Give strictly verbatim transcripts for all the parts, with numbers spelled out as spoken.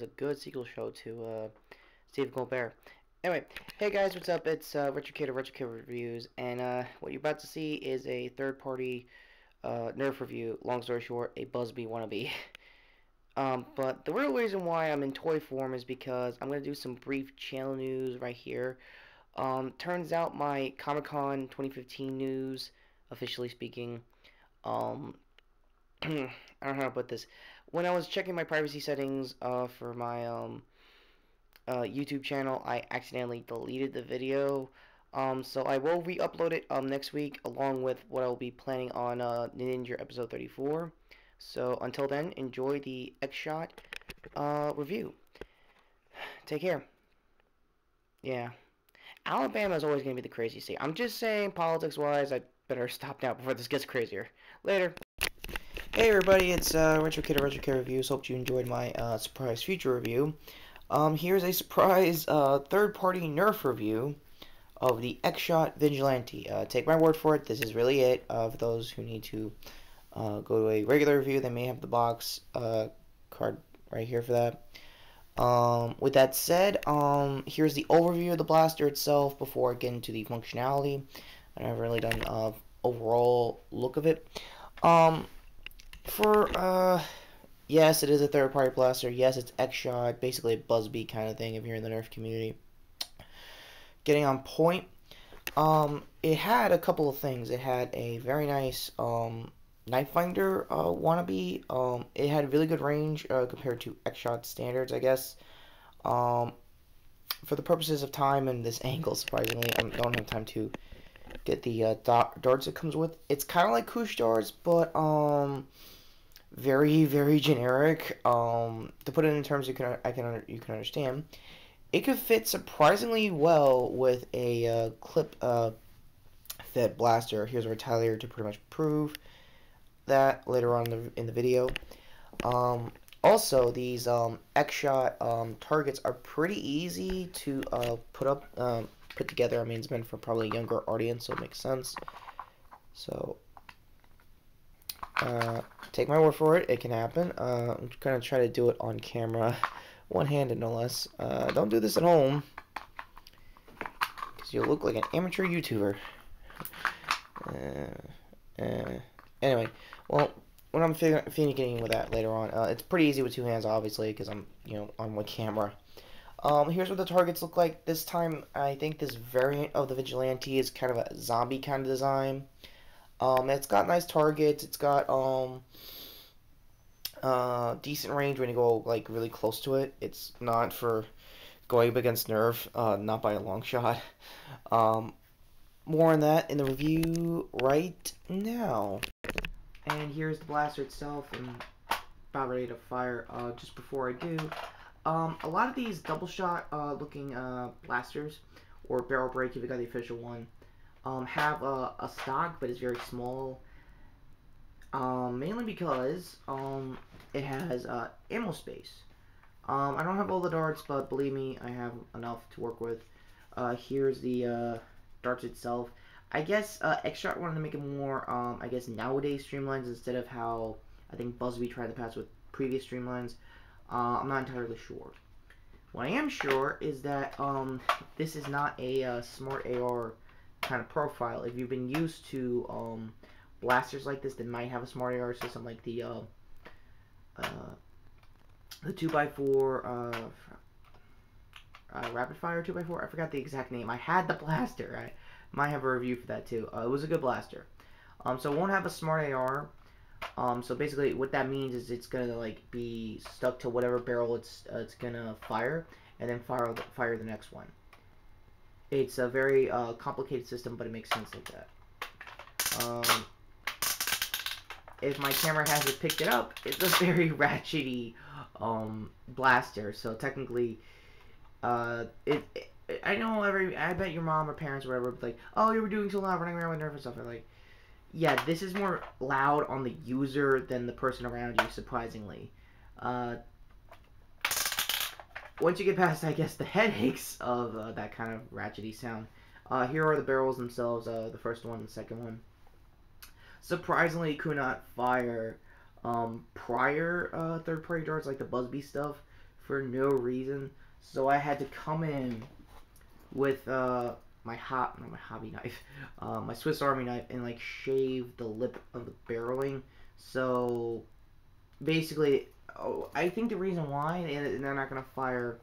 was a good sequel show to uh, Stephen Colbert. Anyway, hey guys, what's up? It's uh, RetroKid of RetroKid Reviews, and uh, what you're about to see is a third-party uh, Nerf review. Long story short, a Buzzbee wannabe. Um, but the real reason why I'm in toy form is because I'm going to do some brief channel news right here. Um, turns out my Comic-Con twenty fifteen news, officially speaking, um, I don't know how to put this. When I was checking my privacy settings uh, for my um, uh, YouTube channel, I accidentally deleted the video. Um, so I will re-upload it um, next week, along with what I will be planning on uh, Ninja Episode thirty-four. So until then, enjoy the X-Shot uh, review. Take care. Yeah. Alabama is always going to be the crazy state. I'm just saying, politics-wise, I better stop now before this gets crazier. Later. Hey everybody, it's uh, RetroKid of RetroKid Reviews. Hope you enjoyed my uh, surprise feature review. Um, here's a surprise uh, third-party Nerf review of the X-Shot Vigilante. Uh, take my word for it, this is really it. Uh, for those who need to uh, go to a regular review, they may have the box uh, card right here for that. Um, with that said, um, here's the overview of the blaster itself before I get into the functionality. I haven't really done an uh, overall look of it. Um, for, uh, yes, it is a third-party blaster. Yes, it's X-Shot, basically a Buzzbee kind of thing if you're in the Nerf community. Getting on point, um, it had a couple of things. It had a very nice, um, Nightfinder uh, wannabe. Um, it had really good range uh, compared to X-Shot standards, I guess. Um, for the purposes of time and this angle, surprisingly, I don't have time to get the uh, darts it comes with. It's kind of like Koosh darts, but um, very, very generic. Um, to put it in terms you can I can you can understand, it could fit surprisingly well with a uh, clip uh, fed blaster. Here's a retaliator to pretty much prove that later on in the, in the video. Um, also, these um, X-Shot um, targets are pretty easy to uh, put up, um, put together. I mean, it's meant for probably a younger audience, so it makes sense. So, uh, take my word for it, it can happen. Uh, I'm gonna try to do it on camera, one-handed no less. Uh, don't do this at home, because you'll look like an amateur YouTuber. Uh, uh, Anyway, well, when I'm finagling with that later on, uh, it's pretty easy with two hands, obviously, because I'm, you know, on one camera. Um, here's what the targets look like. This time, I think this variant of the Vigilante is kind of a zombie kind of design. Um, it's got nice targets. It's got um, uh, decent range when you go like really close to it. It's not for going up against Nerf, uh, not by a long shot. Um, more on that in the review right now. And here's the blaster itself, and about ready to fire. Uh, just before I do, um, a lot of these double shot uh, looking uh, blasters, or barrel break if you got the official one, um, have uh, a stock, but it's very small. Um, mainly because um, it has uh, ammo space. Um, I don't have all the darts, but believe me, I have enough to work with. Uh, here's the uh, darts itself. I guess uh, X-Shot wanted to make it more, um, I guess, nowadays streamlines instead of how I think Buzzbee tried to pass with previous streamlines. Uh, I'm not entirely sure. What I am sure is that um, this is not a uh, smart A R kind of profile. If you've been used to um, blasters like this that might have a smart A R system, like the uh, uh, the two by four, uh, uh, rapid fire two by four, I forgot the exact name. I had the blaster. I, Might have a review for that too. Uh, it was a good blaster. Um, so it won't have a smart A R. Um, so basically, what that means is it's gonna like be stuck to whatever barrel it's uh, it's gonna fire, and then fire the, fire the next one. It's a very uh, complicated system, but it makes sense like that. Um, if my camera hasn't picked it up, it's a very ratchety um, blaster. So technically, uh, it. it I know every, I bet your mom or parents or whatever would be like, oh, you were doing so loud, running around with Nerf and stuff. I'm like, yeah, this is more loud on the user than the person around you, surprisingly. Uh, once you get past, I guess, the headaches of uh, that kind of ratchety sound. Uh, here are the barrels themselves, uh, the first one and the second one. Surprisingly, could not fire um, prior uh, third-party darts, like the Buzzbee stuff, for no reason. So I had to come in with uh, my hot, not my hobby knife, uh, my Swiss Army knife, and like shave the lip of the barreling. So basically, oh, I think the reason why, and they're not gonna fire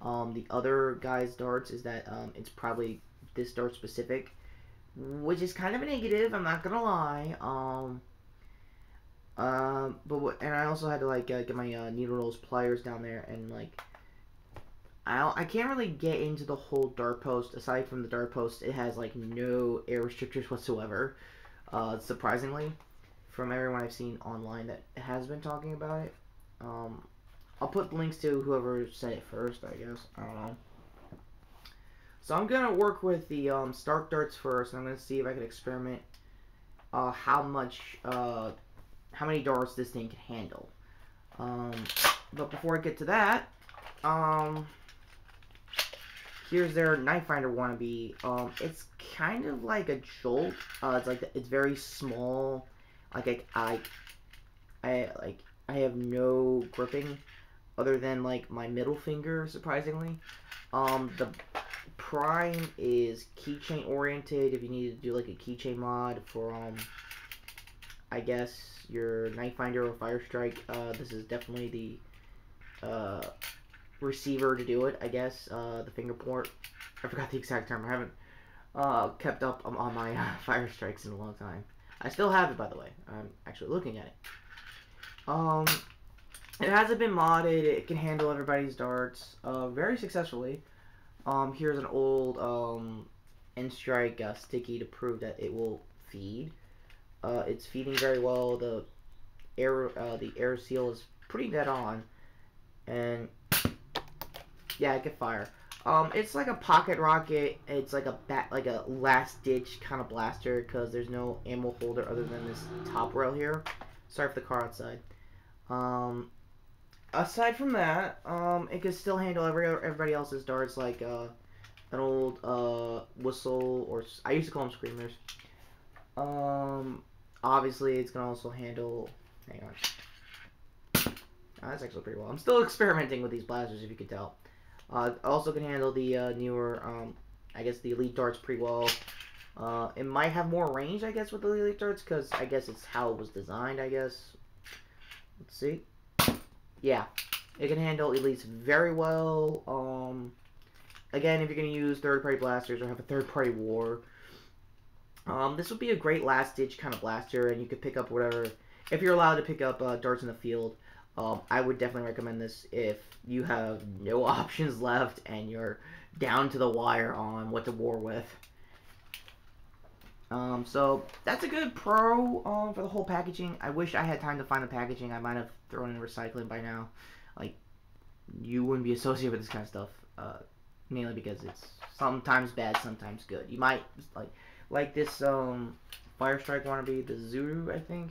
um, the other guy's darts, is that um, it's probably this dart specific, which is kind of a negative. I'm not gonna lie. Um, uh, but what, and I also had to like uh, get my uh, needle nose pliers down there, and like I don't, I can't really get into the whole dart post. Aside from the dart post, it has like no air restrictors whatsoever. Uh, surprisingly, from everyone I've seen online that has been talking about it. Um, I'll put links to whoever said it first. I guess I don't know. So I'm going to work with the um, Stark darts first, and I'm going to see if I can experiment uh, how much, uh, how many darts this thing can handle. Um, but before I get to that, um, here's their Nightfinder wannabe. Um, it's kind of like a jolt. Uh, it's like, it's very small. Like, I, I, I, like, I have no gripping other than, like, my middle finger, surprisingly. Um, the Prime is keychain oriented. If you need to do like a keychain mod for um I guess your Nightfinder or Firestrike, uh this is definitely the uh receiver to do it, I guess. Uh the finger port. I forgot the exact term. I haven't uh kept up on, on my uh, Firestrikes in a long time. I still have it, by the way. I'm actually looking at it. Um it hasn't been modded, it can handle everybody's darts uh very successfully. Um, here's an old, um, N-Strike, uh, sticky to prove that it will feed. Uh, it's feeding very well, the air, uh, the air seal is pretty dead on, and, yeah, it can fire. Um, it's like a pocket rocket, it's like a bat, like a last-ditch kind of blaster, because there's no ammo holder other than this top rail here. Sorry for the car outside. Um... Aside from that, um, it can still handle every everybody else's darts, like uh, an old uh, whistle, or I used to call them screamers. Um, obviously, it's gonna also handle. Hang on, oh, that's actually pretty well. I'm still experimenting with these blasters, if you could tell. Uh, also can handle the uh, newer, um, I guess the elite darts pretty well. Uh, it might have more range, I guess, with the elite darts, because I guess it's how it was designed. I guess. Let's see. Yeah, it can handle elites very well. Um, again, if you're going to use third-party blasters or have a third-party war, um, this would be a great last-ditch kind of blaster, and you could pick up whatever. If you're allowed to pick up uh, darts in the field, um, I would definitely recommend this if you have no options left and you're down to the wire on what to war with. Um, so, that's a good pro um, for the whole packaging. I wish I had time to find the packaging. I might have thrown in recycling by now. Like, you wouldn't be associated with this kind of stuff. Uh, mainly because it's sometimes bad, sometimes good. You might, like, like this um, Firestrike wannabe, the Zuru, I think.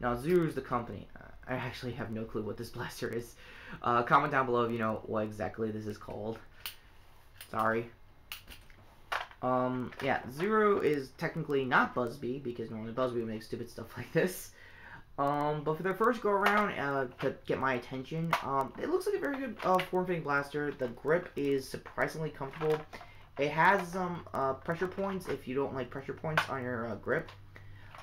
Now, Zuru's the company. I actually have no clue what this blaster is. Uh, comment down below if you know what exactly this is called. Sorry. Um, yeah, Zuru is technically not Buzzbee, because normally Buzzbee makes stupid stuff like this. Um, but for their first go-around, uh, to get my attention, um, it looks like a very good, uh, form-fitting blaster. The grip is surprisingly comfortable. It has some, uh, pressure points, if you don't like pressure points on your, uh, grip.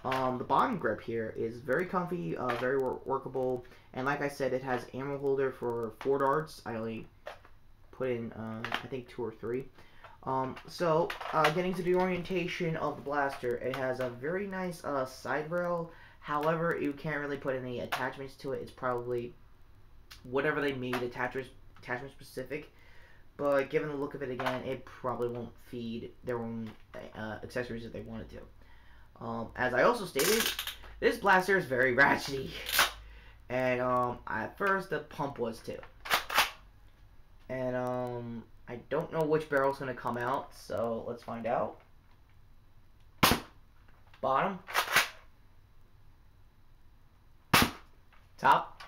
Um, the bottom grip here is very comfy, uh, very wor workable, and like I said, it has ammo holder for four darts. I only put in, uh, I think two or three. Um, so, uh, getting to the orientation of the blaster, it has a very nice, uh, side rail. However, you can't really put any attachments to it. It's probably whatever they made, attachment, attachment specific. But given the look of it again, it probably won't feed their own, uh, accessories if they wanted to. Um, as I also stated, this blaster is very ratchety. And, um, at first the pump was too. And, um... I don't know which barrel's gonna come out, so let's find out. Bottom. Top.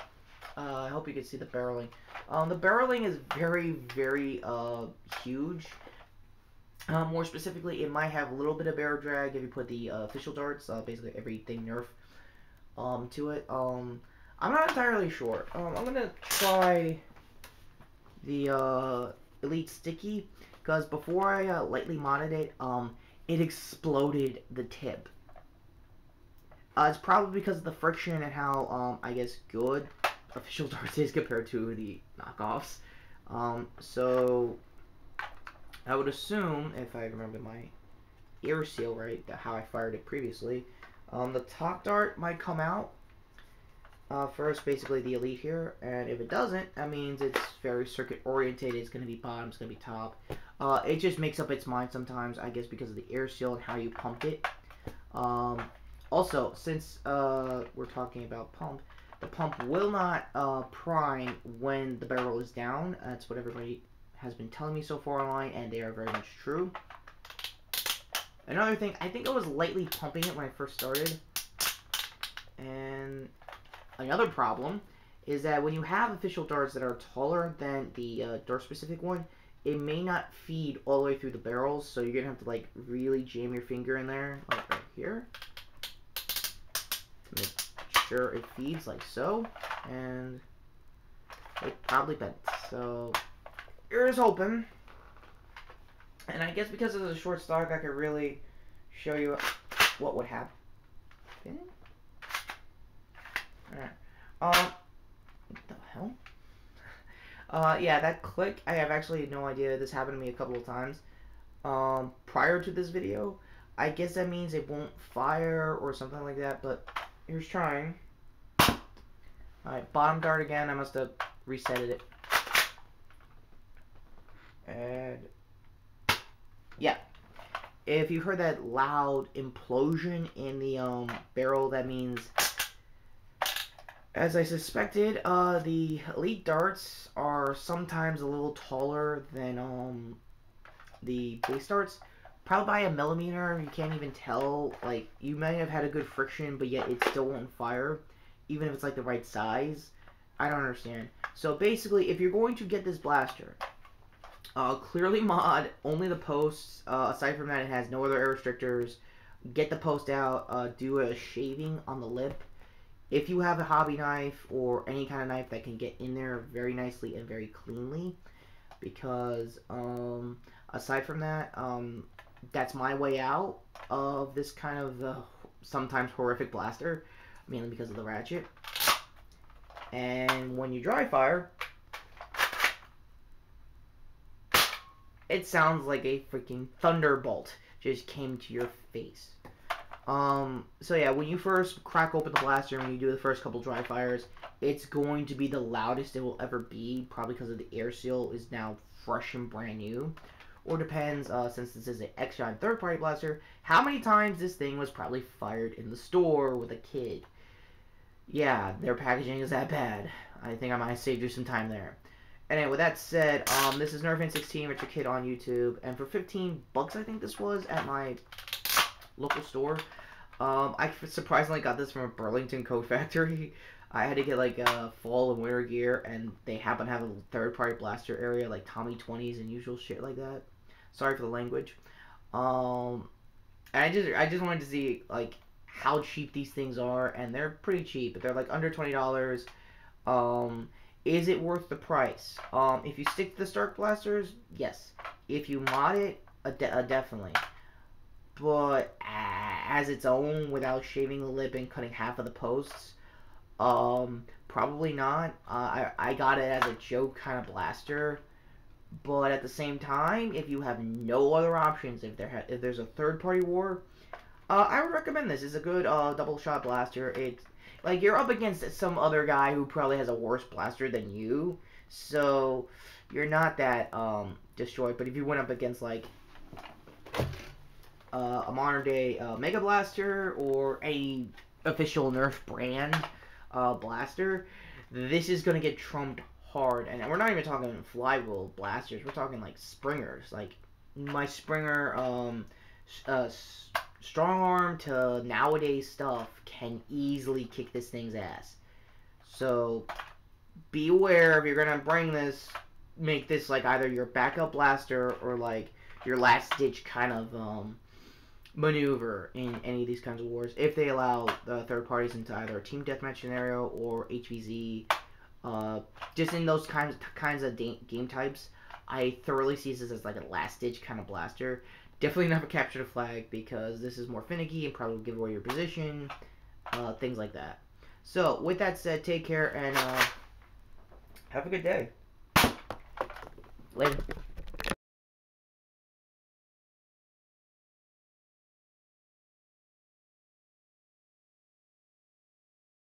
Uh, I hope you can see the barreling. Um, the barreling is very, very uh, huge. Uh, more specifically, it might have a little bit of barrel drag if you put the uh, official darts, uh, basically everything Nerf, um, to it. Um, I'm not entirely sure. Um, I'm gonna try the uh, Elite Sticky, because before I uh, lightly modded it, um, it exploded the tip. Uh, it's probably because of the friction and how, um, I guess, good official darts is compared to the knockoffs. Um, so, I would assume, if I remember my ear seal right, that how I fired it previously, um, the top dart might come out uh, first, basically the Elite here, and if it doesn't, that means it's very circuit oriented. It's going to be bottom, it's going to be top. Uh, it just makes up its mind sometimes, I guess, because of the air seal and how you pumped it. Um, also, since uh, we're talking about pump, the pump will not uh, prime when the barrel is down. That's what everybody has been telling me so far online, and they are very much true. Another thing, I think I was lightly pumping it when I first started. And another problem is that when you have official darts that are taller than the uh, dart-specific one, it may not feed all the way through the barrels, so you're going to have to, like, really jam your finger in there, like right here, to make sure it feeds, like so, and it probably bends. So, here's hoping. And I guess because it was a short stock, I could really show you what would happen. Okay. Alright. Um, what the hell? Uh, yeah, that click, I have actually no idea. This happened to me a couple of times um, prior to this video. I guess that means it won't fire or something like that, but here's trying. Alright, bottom dart again. I must have reset it. And yeah, if you heard that loud implosion in the um, barrel, that means, as I suspected, uh, the Elite darts are sometimes a little taller than um, the base darts, probably by a millimeter. You can't even tell. Like, you might have had a good friction, but yet it still won't fire, even if it's like the right size. I don't understand. So basically, if you're going to get this blaster, Uh, clearly mod only the posts. Uh, aside from that, it has no other air restrictors. Get the post out. Uh, do a shaving on the lip. If you have a hobby knife or any kind of knife that can get in there very nicely and very cleanly, because um, aside from that, um, that's my way out of this kind of uh, sometimes horrific blaster, mainly because of the ratchet. And when you dry fire, it sounds like a freaking thunderbolt just came to your face. Um, so yeah, when you first crack open the blaster, when you do the first couple dry fires, it's going to be the loudest it will ever be, probably because of the air seal is now fresh and brand new. Or depends, uh, since this is an X-Shot third-party blaster, how many times this thing was probably fired in the store with a kid. Yeah, their packaging is that bad. I think I might have saved you some time there. Anyway, with that said, um, this is Nerfan sixteen, RetroKid on YouTube, and for fifteen bucks, I think this was, at my local store, um, I surprisingly got this from a Burlington Coat Factory. I had to get, like, uh, fall and winter gear, and they happen to have a third-party blaster area, like Tommy twenties and usual shit like that. Sorry for the language. Um, and I just, I just wanted to see, like, how cheap these things are, and they're pretty cheap. They're, like, under twenty dollars, um... Is it worth the price? Um, if you stick to the Stark Blasters, yes. If you mod it, uh, de uh, definitely. But uh, as its own, without shaving the lip and cutting half of the posts, um, probably not. Uh, I, I got it as a joke kind of blaster. But at the same time, if you have no other options, if, there ha if there's a third-party war, uh, I would recommend this. It's a good uh, double-shot blaster. It's like, you're up against some other guy who probably has a worse blaster than you, so you're not that um, destroyed. But if you went up against, like, uh, a modern-day uh, Mega Blaster or a official Nerf brand uh, blaster, this is going to get trumped hard. And we're not even talking flywheel blasters. We're talking, like, Springers. Like, my Springer um, uh, strong arm to nowadays stuff can easily kick this thing's ass. So beware if you're gonna bring this, make this like either your backup blaster or like your last ditch kind of um, maneuver in any of these kinds of wars, if they allow the third parties into either a team deathmatch scenario or H V Z Uh, just in those kinds kinds of game types, I thoroughly see this as like a last ditch kind of blaster. Definitely never capture the flag because this is more finicky and probably give away your position, uh, things like that. So with that said, take care and uh, have a good day. Later.